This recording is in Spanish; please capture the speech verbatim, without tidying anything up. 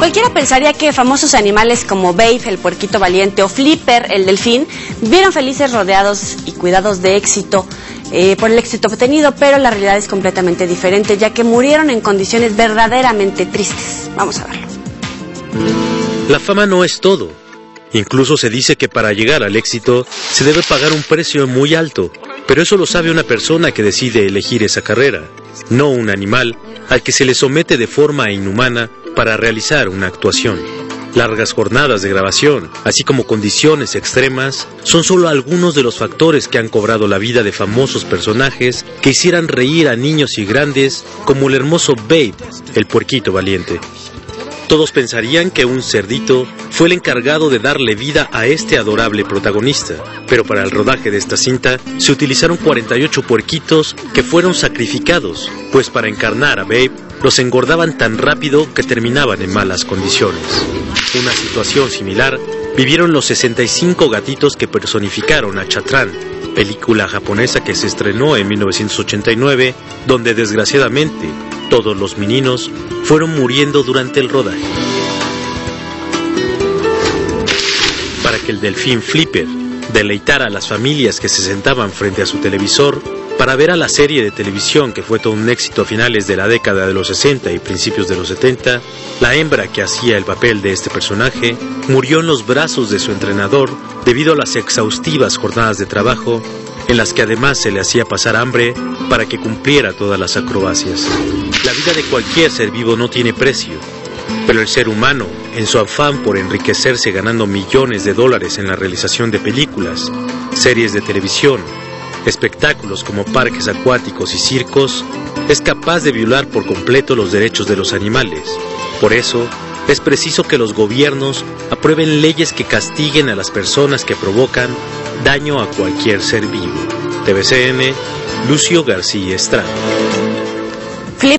Cualquiera pensaría que famosos animales como Babe, el puerquito valiente, o Flipper, el delfín, vivieron felices, rodeados y cuidados de éxito eh, por el éxito obtenido, pero la realidad es completamente diferente, ya que murieron en condiciones verdaderamente tristes. Vamos a verlo. La fama no es todo. Incluso se dice que para llegar al éxito se debe pagar un precio muy alto, pero eso lo sabe una persona que decide elegir esa carrera, no un animal al que se le somete de forma inhumana para realizar una actuación. Largas jornadas de grabación, así como condiciones extremas, son solo algunos de los factores que han cobrado la vida de famosos personajes que hicieran reír a niños y grandes, como el hermoso Babe, el puerquito valiente. Todos pensarían que un cerdito fue el encargado de darle vida a este adorable protagonista, pero para el rodaje de esta cinta se utilizaron cuarenta y ocho puerquitos que fueron sacrificados, pues para encarnar a Babe los engordaban tan rápido que terminaban en malas condiciones. Una situación similar vivieron los sesenta y cinco gatitos que personificaron a Chatrán, película japonesa que se estrenó en mil novecientos ochenta y nueve, donde desgraciadamente todos los meninos fueron muriendo durante el rodaje. Para que el delfín Flipper deleitara a las familias que se sentaban frente a su televisor para ver a la serie de televisión que fue todo un éxito a finales de la década de los sesenta y principios de los setenta, la hembra que hacía el papel de este personaje murió en los brazos de su entrenador debido a las exhaustivas jornadas de trabajo en las que además se le hacía pasar hambre para que cumpliera todas las acrobacias. La vida de cualquier ser vivo no tiene precio, pero el ser humano, en su afán por enriquecerse ganando millones de dólares en la realización de películas, series de televisión, espectáculos como parques acuáticos y circos, es capaz de violar por completo los derechos de los animales. Por eso, es preciso que los gobiernos aprueben leyes que castiguen a las personas que provocan daño a cualquier ser vivo. T V C N, Lucio García Estrada.